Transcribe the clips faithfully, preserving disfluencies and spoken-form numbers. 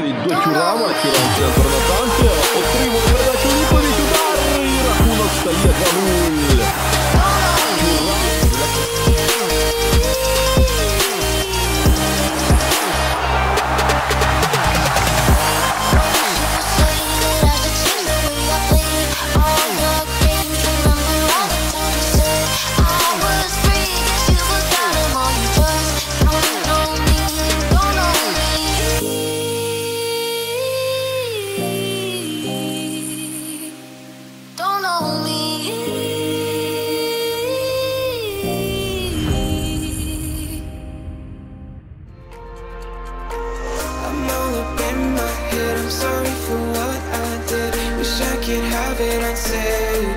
навіть до Тюрама. Тюрам центр на танці. Отримує передачу відповідь. Удар. І рахунок стає два нуль. I'm sorry for what I did. Wish I could have it unsaid.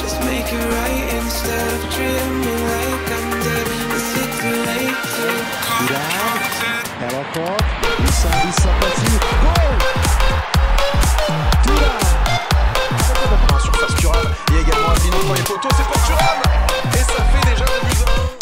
Just make it right instead of treating me like I'm dead. Is it too late to call it out? Ela corta, isso aí, sapatinho, gol! Tira! Sur sa Thuram, et également un binôme dans les poteaux, c'est pour Thuram! Et ça fait déjà la ligue.